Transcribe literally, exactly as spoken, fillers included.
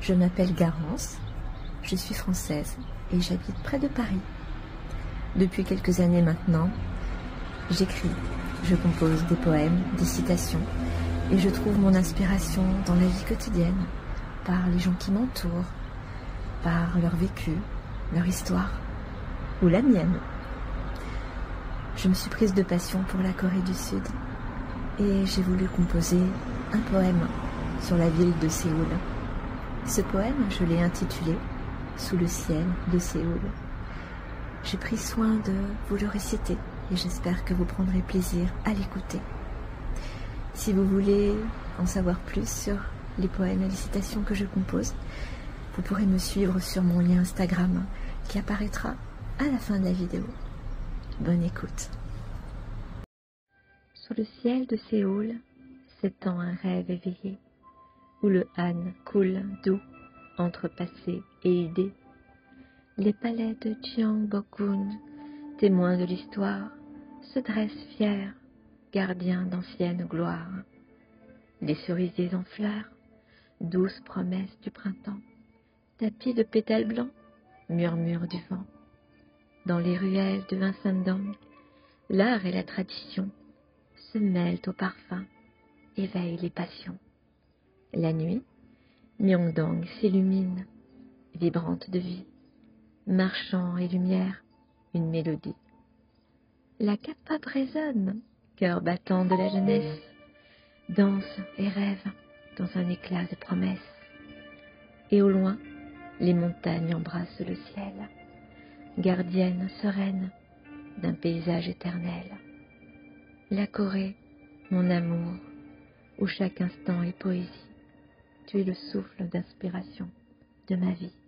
Je m'appelle Garance, je suis française et j'habite près de Paris. Depuis quelques années maintenant, j'écris, je compose des poèmes, des citations et je trouve mon inspiration dans la vie quotidienne, par les gens qui m'entourent, par leur vécu, leur histoire ou la mienne. Je me suis prise de passion pour la Corée du Sud et j'ai voulu composer un poème sur la ville de Séoul. Ce poème, je l'ai intitulé « Sous le ciel de Séoul ». J'ai pris soin de vous le réciter et j'espère que vous prendrez plaisir à l'écouter. Si vous voulez en savoir plus sur les poèmes et les citations que je compose, vous pourrez me suivre sur mon lien Instagram qui apparaîtra à la fin de la vidéo. Bonne écoute. Sous le ciel de Séoul s'étend un rêve éveillé, où le Han coule doux entre passé et idée. Les palais de Gyeongbokgung, témoins de l'histoire, se dressent fiers, gardiens d'anciennes gloires. Les cerisiers en fleurs, douces promesses du printemps, tapis de pétales blancs, murmure du vent. Dans les ruelles de Vincent Dong, l'art et la tradition se mêlent au parfum, éveillent les passions. La nuit, Myeongdong s'illumine, vibrante de vie, marchant et lumière, une mélodie. La capape résonne, cœur battant de la jeunesse, danse et rêve dans un éclat de promesses. Et au loin, les montagnes embrassent le ciel, gardienne sereine d'un paysage éternel. La Corée, mon amour, où chaque instant est poésie, tu es le souffle d'inspiration de ma vie.